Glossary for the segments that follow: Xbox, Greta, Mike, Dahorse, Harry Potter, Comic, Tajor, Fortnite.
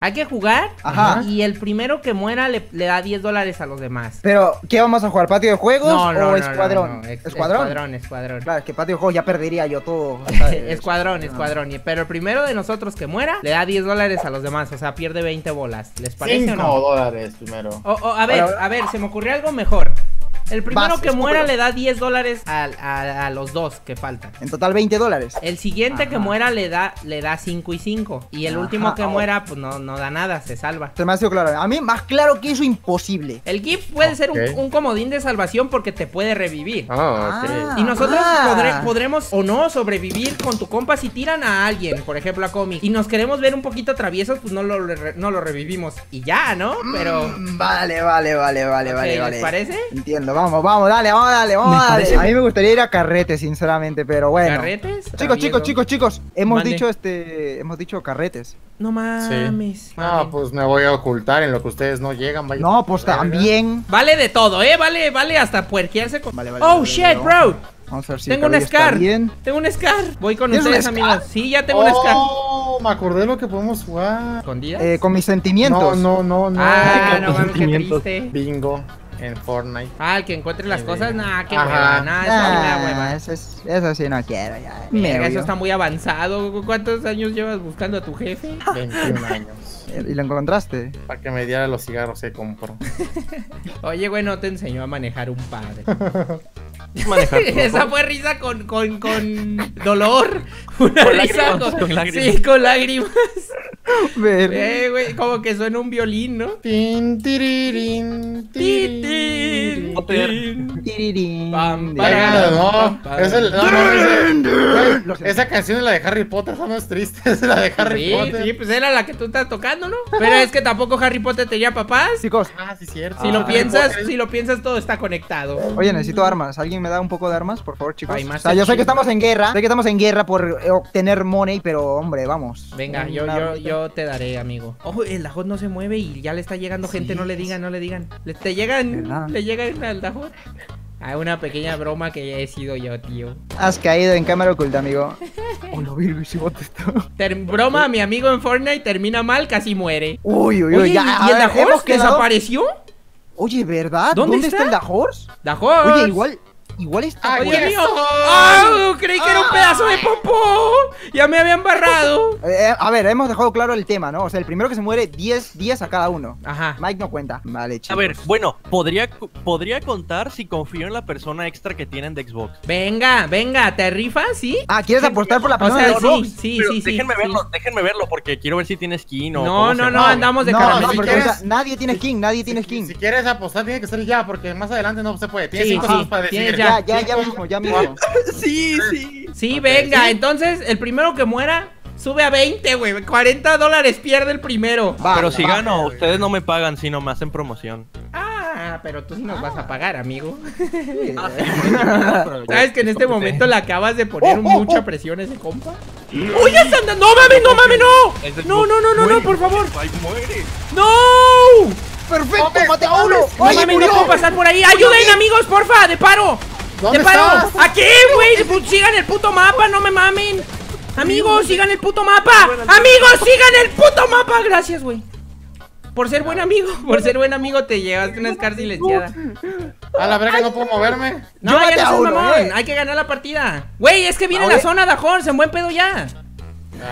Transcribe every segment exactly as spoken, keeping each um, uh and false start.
Hay que jugar. Ajá. Y el primero que muera le, le da diez dólares a los demás. Pero, ¿qué vamos a jugar? ¿Patio de juegos no, no, o no, escuadrón? No, no. Es, ¿Escuadrón? Escuadrón, escuadrón. Claro, es que patio de juegos ya perdería yo todo. Escuadrón, escuadrón. Pero el primero de nosotros que muera le da diez dólares a los demás. O sea, pierde veinte bolas. ¿Les parece cinco o no? cinco dólares primero. O, o, a ver, a ver, se me ocurrió algo mejor. El primero Vas, que muera le da diez dólares a, a, a los dos que faltan. En total veinte dólares. El siguiente Ajá. que muera le da le da cinco y cinco. Y el Ajá, último que oh. muera pues no, no da nada, se salva. Se me hace claro. A mí más claro que eso imposible. El gift puede okay. ser un, un comodín de salvación porque te puede revivir. Oh, okay. ah, y nosotros ah. podre, podremos o no sobrevivir con tu compa si tiran a alguien, por ejemplo a Comic. Y nos queremos ver un poquito traviesos, pues no lo, no lo revivimos. Y ya, ¿no? Pero... Mm, vale, vale, vale, vale, okay, vale. ¿Les parece? Entiendo. Vamos, vamos, dale, vamos, dale, vamos, dale. A mí me gustaría ir a carretes, sinceramente, pero bueno. ¿Carretes? Chicos, chicos, chicos, chicos. Hemos Mande. dicho este. Hemos dicho carretes. No mames. Sí. No, pues me voy a ocultar en lo que ustedes no llegan, vaya. No, pues también. Vale de todo, eh. Vale, vale, hasta puerquearse con. Vale, vale. Oh, vale, shit, bro. Vamos a ver si tengo un Scar. Tengo un Scar. Voy con ustedes, amigos. Sí, ya tengo oh. un Scar. Me acordé lo que podemos jugar. ¿Escondidas? Eh, con mis sentimientos. No, no, no, no. Ah, no mames, qué triste. Bingo. En Fortnite. Ah, el que encuentre las cosas, nah, qué hueva, nah, eso nah, me da hueva. Eso, es, eso sí no quiero ya. Mira, eso está muy avanzado. ¿Cuántos años llevas buscando a tu jefe? veintiún años. ¿Y lo encontraste? Para que me diera los cigarros que compro. Oye, güey, no te enseñó a manejar un padre. Manejar Esa fue risa con, con, con dolor. Una con risa lágrimas, con, con lágrimas. Sí, con lágrimas. Eh, güey, como que suena un violín, ¿no? Tin, tiririn, tin, tin, tin, tiririn. Pam, para, no, no, es el, no, no, es el, esa canción es la de Harry Potter, esa no es triste, es la de Harry sí, Potter. Sí, pues era la que tú estás tocando, ¿no? Pero es que tampoco Harry Potter tenía papás. Chicos, ah, sí, cierto. Si ah, lo piensas, si lo piensas, todo está conectado. Oye, necesito armas. ¿Alguien me da un poco de armas, por favor, chicos? Ay, o sea, yo sé que estamos en guerra, sé que estamos en guerra por obtener money, pero hombre, vamos. Venga, yo, yo, yo. te daré, amigo. Ojo, el Dahorse no se mueve y ya le está llegando sí, gente. No le digan, no le digan. Le, te llegan, le llegan al Dahorse. Ah, una pequeña broma que he sido yo, tío. Has caído en cámara oculta, amigo. Oh, no, Virgo, si bote esto. Broma, mi amigo en Fortnite termina mal, casi muere. Uy, uy, uy. Oye, ya, ¿y el Dahorse desapareció? Oye, ¿verdad? ¿Dónde, ¿Dónde está? está el Dahorse? Dahorse. Oye, igual. Igual está. Oye, mío. ¡Oh! Creí que era un pedazo de popó. Ya me habían barrado. Eh, a ver, hemos dejado claro el tema, ¿no? O sea, el primero que se muere, diez días a cada uno. Ajá. Mike no cuenta. Vale, chicos. A ver, bueno, podría, podría contar si confío en la persona extra que tienen de Xbox. Venga, venga, ¿te rifas? ¿Sí? Ah, ¿quieres apostar por la persona o sea, de Xbox? Sí, sí, Pero sí. Déjenme sí, verlo, sí. déjenme verlo, porque quiero ver si tiene skin o. No, no, no, va. andamos de no, caramelo. No, si porque, quieres, o sea, nadie tiene skin, nadie si, tiene skin. Si quieres apostar, tiene que ser ya, porque más adelante no se puede. Tienes sí, cinco sí, para decir. Ya. Ya, ya, ya mismo, ya mismo. Sí, sí. Sí, okay, venga, ¿sí? Entonces el primero que muera sube a veinte, güey. cuarenta dólares pierde el primero. Va, pero si va, gano, güey. Ustedes no me pagan, sino me hacen promoción. Ah, pero tú sí nos ah. vas a pagar, amigo. Sí. ¿Sabes que en este momento le acabas de poner oh, oh, oh. mucha presión a ese compa? ¡Oye, Sandra! ¡No mames, no mames, no! No, no, no, no, no, por favor. ¡No! ¡Perfecto! ¡Mate a uno! ¡Oye, me no puedo pasar por ahí! ¡Ayuden, amigos, porfa! ¡De paro! ¡De paro! ¡Aquí, güey! ¡Sigan el puto mapa! ¡No me mamen! ¡Amigos, sigan el puto mapa! ¡Amigos, sigan el puto mapa! Gracias, güey. Por ser buen amigo, por ser buen amigo te llevaste una Scar silenciada. A la verga, no puedo moverme. No, ya no seas mamón. Hay que ganar la partida. Güey, es que viene la zona de Dahorse. En buen pedo ya.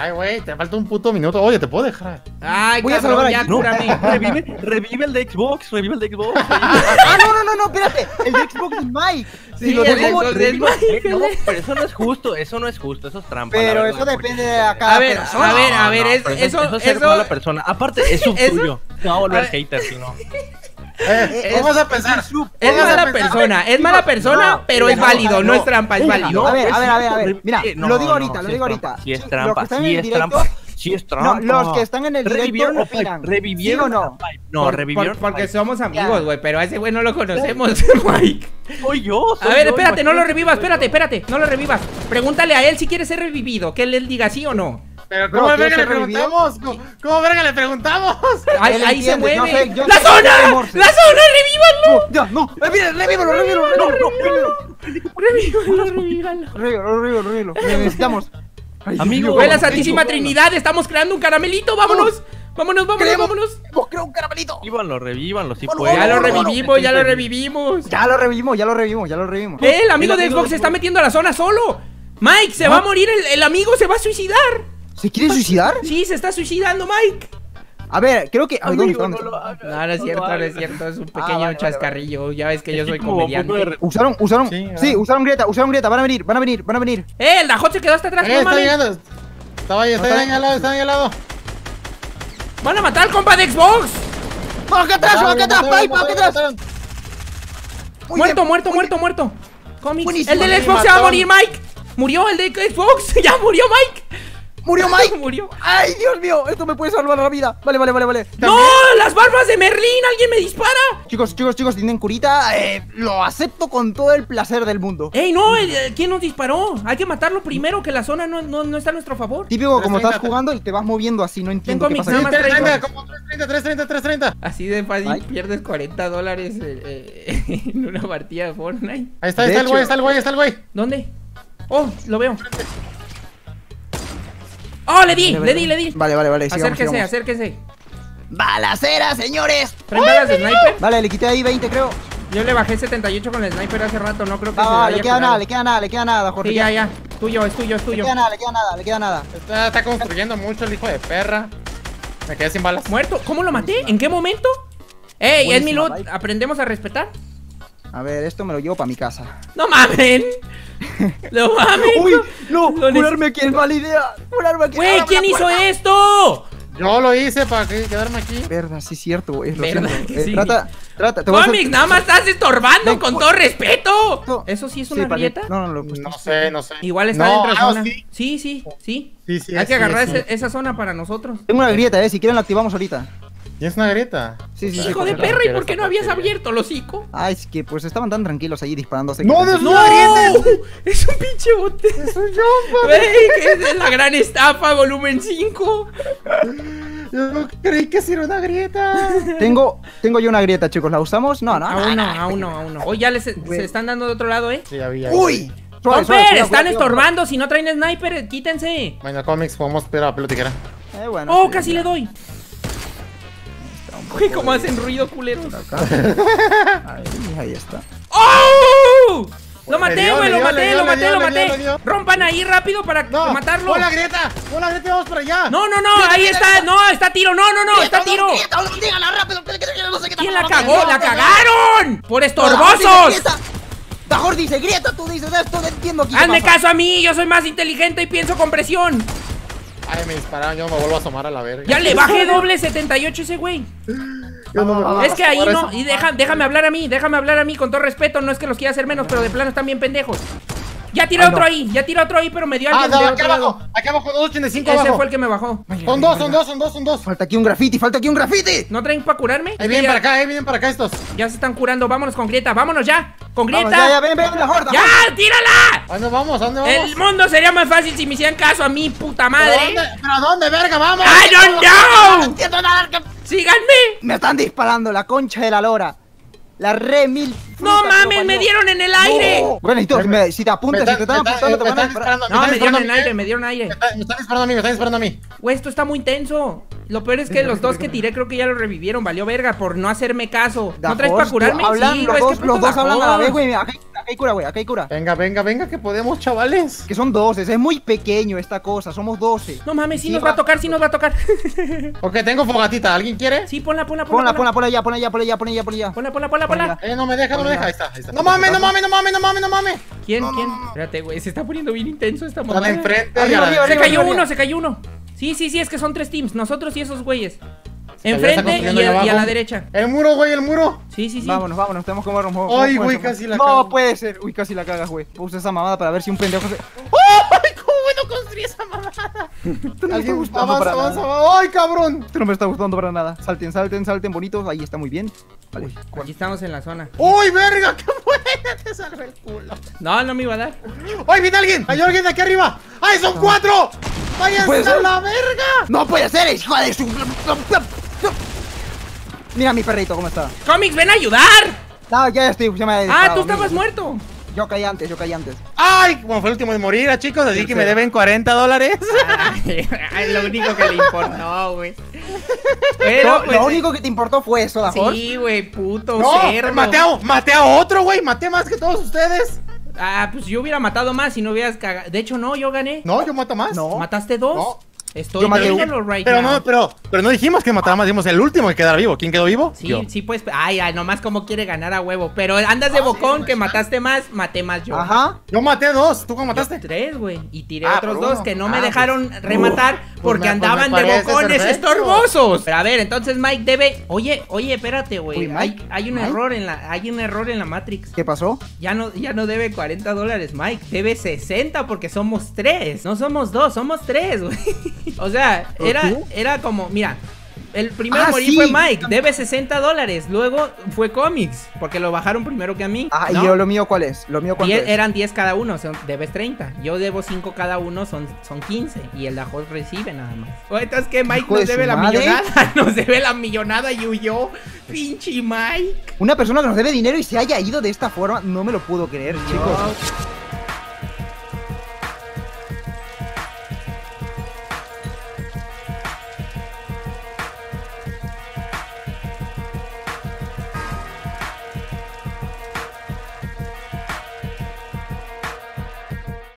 Ay, güey, te falta un puto minuto. Oye, te puedo dejar. Ay, voy cabrón, a salvar ya, cúrame. No. Revive, revive el de Xbox, revive el de Xbox. Ah, no, no, no, no, espérate. El de Xbox es Mike. Si sí, lo el dejo, Xbox revive, es Mike. No, pero eso no es justo, eso no es justo, eso es trampa. Pero verdad, eso depende de a cada a ver, persona. A ver, a ver, no, es, no, eso, eso, eso es ser eso... mala persona. Aparte, es suyo. Te va a volver a hater, si no. Eh, ¿Cómo vas a pensar? Es, es mala persona, es mala persona, no, pero es no, válido, no, no es trampa, es válido. No, a ver, a ver, a ver, a ver. Mira, no, lo digo ahorita, no, lo digo ahorita. Si es trampa, si es trampa, si es trampa. No, los que están en el revivieron, directo opinan. ¿Revivieron ¿Sí o no? No, por, revivieron. Por, porque somos amigos, güey, pero a ese güey no lo conocemos, Mike. Soy yo, soy A ver, espérate, yo, no lo revivas, espérate, espérate, no lo revivas. Pregúntale a él si quiere ser revivido, que él le diga sí o no. Pero ¿cómo no, verga le preguntamos? ¿Cómo, ¿Cómo verga le preguntamos? Ahí, ahí se mueve. No sé, ¡La zona! ¡La zona! ¡Revívanlo! No, no, revívalo, revívalo. No, no, revívalo, revívalo. Revívalo, revívalo, revívalo. Necesitamos. Amigo, ve la Santísima Trinidad, estamos creando un caramelito, vámonos. Vámonos, vámonos, Creemos, vámonos. Vos creo un caramelito. Revívanlo, revívanlo, si puede. Ya lo revivimos, ya lo revivimos. Ya lo revivimos, ya lo revivimos, ya lo revivimos. El amigo de Xbox se está metiendo a la zona solo. Mike, se va a morir, el, el amigo se va a suicidar. ¿Se quiere suicidar? Sí, se está suicidando, Mike. A ver, creo que... Ay, ¿dónde, dónde? No, no, no es cierto, no es cierto, es un pequeño ah, vale, chascarrillo, vale, vale. Ya ves que yo soy comediante. De... Usaron, usaron, sí, sí ah. usaron Greta, usaron Greta, van a venir, van a venir, van a venir. Eh, el Dahorse se quedó hasta atrás, eh, no está llegando. Estaba ahí, estaba ahí al lado, estaba ahí al lado. ¡Van a matar al compa de Xbox! ¡Vamos acá atrás, vamos acá atrás, Mike, vamos acá atrás! Muerto, muerto, muerto, muerto. Comic, el del Xbox se va a morir, Mike. Murió el de Xbox, ya murió Mike. Murió Mike. Murió. Ay, Dios mío, esto me puede salvar la vida. Vale, vale, vale, vale. ¿También? No, las barbas de Merlín, alguien me dispara. Chicos, chicos, chicos, tienen curita. Eh, lo acepto con todo el placer del mundo. Ey, no, el, el, ¿quién nos disparó? Hay que matarlo primero, que la zona no, no, no está a nuestro favor. Típico, como estás jugando y te vas moviendo así, no entiendo qué pasa. tres treinta, tres treinta, tres treinta. Así de fácil. Ay, pierdes cuarenta dólares eh, eh, en una partida de Fortnite. Ahí está, ahí está el güey, está el güey, está el güey. ¿Dónde? Oh, lo veo. Oh, le di, vale, le di, vale. le di. Vale, vale, vale. Sigamos, acérquese, sigamos. acérquese. Balacera, señores. ¿Traen balas de sniper? Vale, le quité ahí veinte, creo. Yo le bajé setenta y ocho con el sniper hace rato, no creo que ah, se le haya le queda curado. nada, le queda nada, le queda nada, Jorge. Sí, ya, ya. Tuyo, es tuyo, es tuyo. Le queda nada, le queda nada, le queda nada. Está, está construyendo mucho el hijo de perra. Me quedé sin balas. ¿Muerto? ¿Cómo lo maté? ¿En qué momento? Ey, es mi loot. ¿Aprendemos a respetar? A ver, esto me lo llevo para mi casa. ¡No mamen! ¡No mamen! ¡Uy! ¡No! ¡Curarme aquí es mala idea! ¡Curarme aquí! ¡Güey! ¿Quién hizo esto? Yo lo hice para quedarme aquí. Verdad, sí, cierto. Es lo cierto. Eh, sí. Trata, trata. Te Comic, hacer... nada más estás estorbando no, con todo respeto. No. ¿Eso sí es una sí, grieta? Que... No, no, lo pues, no sé, no sé. Igual está no, dentro de zona. Sí, sí, sí. sí. sí, sí Hay es, que agarrar sí, ese, sí. esa zona para nosotros. Tengo una grieta, eh. Si quieren la activamos ahorita. ¿Y es una grieta? Sí, sí, hijo sí, de perra, ¿y por qué no habías abierto el hocico? Ah, es que pues estaban tan tranquilos ahí disparándose. ¡No, no, no! ¡Es un pinche bote! ¡Es un jumpa! ¡Es la gran estafa, volumen cinco! Yo no creí que era una grieta. Tengo, tengo yo una grieta, chicos. ¿La usamos? No, no, aún no, aún no, aún no. Hoy ya les, se están dando de otro lado, ¿eh? Sí, había. ¡Uy! ¡Comper! ¡Están estorbando! Si no traen sniper, quítense. Bueno, Comics, podemos esperar a la pelotera. Eh, bueno. ¡Oh, casi le doy! Uy, cómo hacen ruido, culeros. Ahí, ahí está. ¡Oh! Lo maté, güey, lo maté, lo maté, lo maté. Rompan ahí rápido para no, matarlo. ¡Hola, Greta! ¡Hola, Greta! ¡Vamos para allá! No, no, no, ahí está, no, está tiro, no, no, no, está tiro. ¿Quién la cagó? ¡La cagaron! ¡Por estorbosos! Tajor dice, Greta, tú dices esto, no entiendo. Hazme caso a mí, yo soy más inteligente y pienso con presión. Ay, me dispararon, yo me vuelvo a asomar a la verga. Ya le bajé doble setenta y ocho ese güey. No, no, no, es que ahí no, y deja, déjame hablar a mí, déjame hablar a mí con todo respeto. No es que los quiera hacer menos, pero de plano están bien pendejos. Ya tiré ah, otro no. ahí, ya tiré otro ahí, pero me dio alguien. Ah, no, aquí abajo, aquí abajo, dos ochenta y cinco abajo. Ese fue el que me bajó. Son dos, son dos, son dos, son dos. Falta aquí un graffiti, falta aquí un graffiti. ¿No traen para curarme? Ahí vienen para acá, ahí vienen para acá estos. Ya se están curando, vámonos con Grieta, vámonos ya. Con Grieta. Vamos, ya, ya, ven, ven, la horda. ¡Ya, tírala! ¿A dónde vamos? ¿A dónde vamos? El mundo sería más fácil si me hicieran caso a mí, puta madre. ¿Pero dónde, pero dónde verga, vamos? ¡I don't know! No entiendo nada. ¡Síganme! Me están disparando la concha de la lora. La re mil. No mames, me dieron en el aire. No. Bueno, y tú, me, si te apuntas, si te están apuntando, te van a disparar. No, me dieron en el aire, me dieron aire. Me están disparando a mí, me están disparando a mí. Güey, esto está muy tenso. Lo peor es que los dos que tiré creo que ya lo revivieron. Valió verga por no hacerme caso. ¿No traes para curarme? Sí, los dos hablan a la vez, güey. Acá hay cura, güey, acá hay cura. Venga, venga, venga, que podemos, chavales. Que son doce, es muy pequeño esta cosa, somos doce. No mames, sí nos va a tocar, sí nos va a tocar. Ok, tengo fogatita, ¿alguien quiere? Sí, ponla, ponla, ponla. Ponla, ponla, ya, ponla, ya, ponla, ya, ponla, ya, ponla. Ponla, ponla, ponla, ponla. Eh, no me deja, no me deja, ahí está, ahí está. No mames, no mames, no mames, no mames, no mames. ¿Quién, quién? Espérate, güey, se está poniendo bien intenso esta mamada. Se cayó uno, se cayó uno. Sí, sí, sí, es que son tres teams, nosotros y esos güeyes. Enfrente y, y a la derecha. El muro, güey, el muro. Sí, sí, sí. Vámonos, vámonos, tenemos que movernos. Ay, güey, casi la cagas. No puede ser. Uy, casi la cagas, güey. Puse esa mamada para ver si un pendejo se... ¡Ay, cómo no construí esa mamada! Esto no me está gustando para nada. ¡Ay, cabrón! Esto no me está gustando para nada. Salten, salten, salten, bonitos. Ahí está muy bien. Vale. Aquí estamos en la zona. ¡Uy, verga! ¡Qué buena! Te salvé el culo. No, no me iba a dar. ¡Ay, viene alguien! ¡Hay alguien de aquí arriba! ¡Ay, son cuatro! ¡Váyanse a la verga! ¡No puede ser, hijo de su... Mira mi perrito, ¿cómo está? Comics, ven a ayudar. No, ya estoy, ya me he disparado. Ah, tú estabas mira. muerto. Yo caí antes, yo caí antes. Ay, bueno, fue el último de morir, chicos, así que me deben cuarenta dólares. Ay, lo único que le importó, güey. Pero, pues, lo único que te importó fue eso, Dahorse. Sí, güey, puto no, cerdo. Maté a, maté a otro, güey. Maté más que todos ustedes. Ah, pues yo hubiera matado más si no hubieras cagado. De hecho, no, yo gané. No, yo mato más. No. ¿Mataste dos? No. Estoy viéndolo right pero now. No, pero, pero no dijimos que mataba más, dijimos el último que quedara vivo. ¿Quién quedó vivo? Sí, yo. Sí, pues. Ay, ay, nomás como quiere ganar a huevo. Pero andas de ah, bocón, sí, que mataste más, maté más yo. Ajá. Yo maté dos, ¿tú cómo mataste? Yo tres, güey. Y tiré ah, otros dos que no ah, me dejaron pues, rematar uh, porque pues me, andaban pues de bocones estorbosos. Pero a ver, entonces Mike debe. Oye, oye, espérate, güey. Hay, hay un Mike? error en la, hay un error en la Matrix. ¿Qué pasó? Ya no, ya no debe cuarenta dólares, Mike. Debe sesenta porque somos tres. No somos dos, somos tres, güey. O sea, era, era como, mira, el primer ah, morir sí. fue Mike, debe sesenta dólares, luego fue Comics, porque lo bajaron primero que a mí. Ah, ¿no? ¿Y yo lo mío cuál es? Lo mío diez, es? Eran diez cada uno, son, debes treinta, yo debo cinco cada uno, son, son quince, y el Dahorse recibe nada más. O entonces que Mike nos debe la madre? millonada, nos debe la millonada y huyó, pinche Mike. Una persona que nos debe dinero y se haya ido de esta forma, no me lo puedo creer, no. chicos.